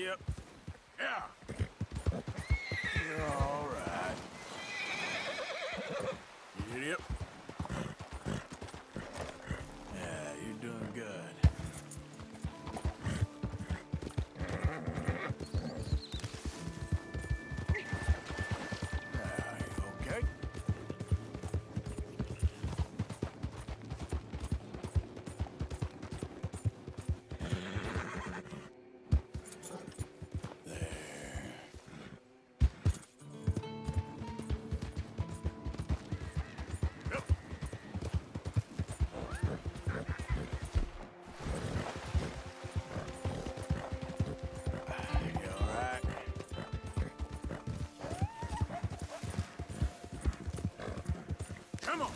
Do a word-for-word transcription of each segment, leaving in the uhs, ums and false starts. Yep. Yeah. You're all right. Yep. Yeah, you're doing good. Come on.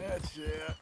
That's it.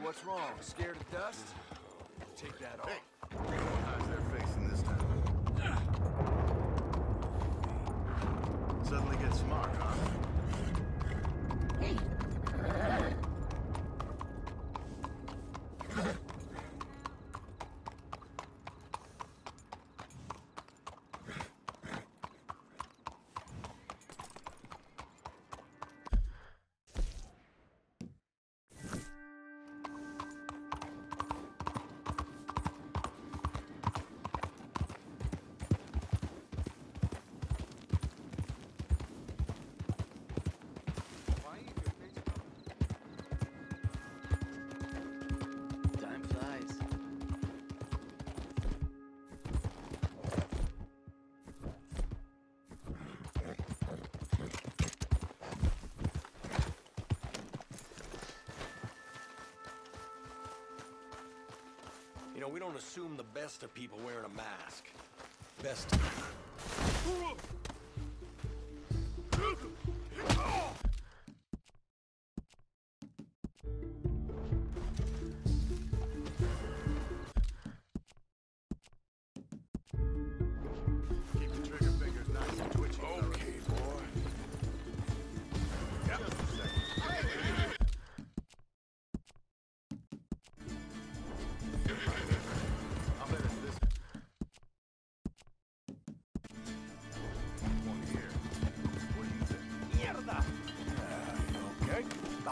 What's wrong? Scared of dust? Take that off. Hey. How's their facing this time? Suddenly get smart, huh? Hey. You know, we don't assume the best of people wearing a mask. Best of...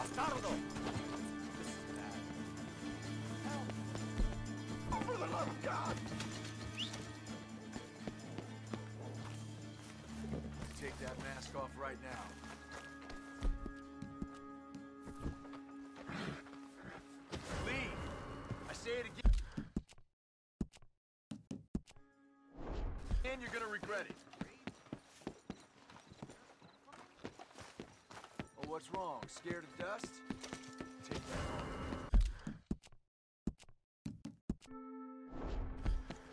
Bastardo! This is bad. Help! Oh, for the love of God! Take that mask off right now. What's wrong? Scared of dust? Take that off.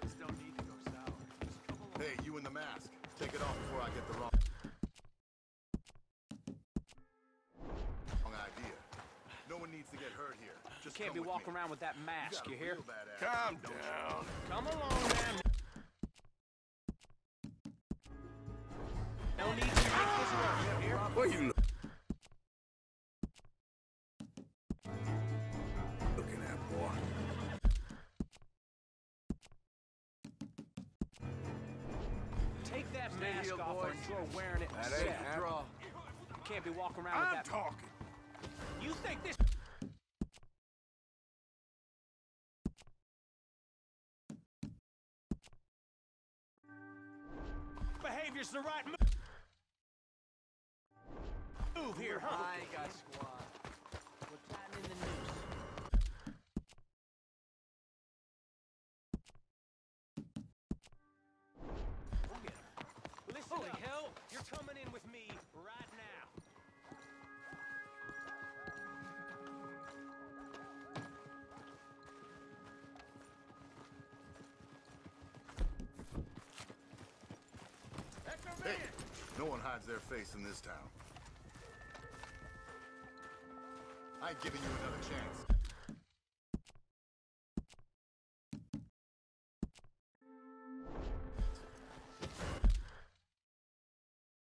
Just don't need to go sour. Just come along. Hey, you in the mask. Take it off before I get the wrong. needs to get hurt here. Just you can't be walking me. around with that mask, you, you hear? Calm down. Come along, man. No need to make this work, you hear? What are you looking at, boy? Take that Stay mask here, off boys. or enjoy wearing it that yourself. Ain't draw. You can't be walking around I'm with that. I'm talking. You think this... behavior's the right move. Move here, huh? I got squad. We're climbing the noose. Get her. Listen Holy up. hell, you're coming in with me right now. Hey, no one hides their face in this town. I ain't giving you another chance.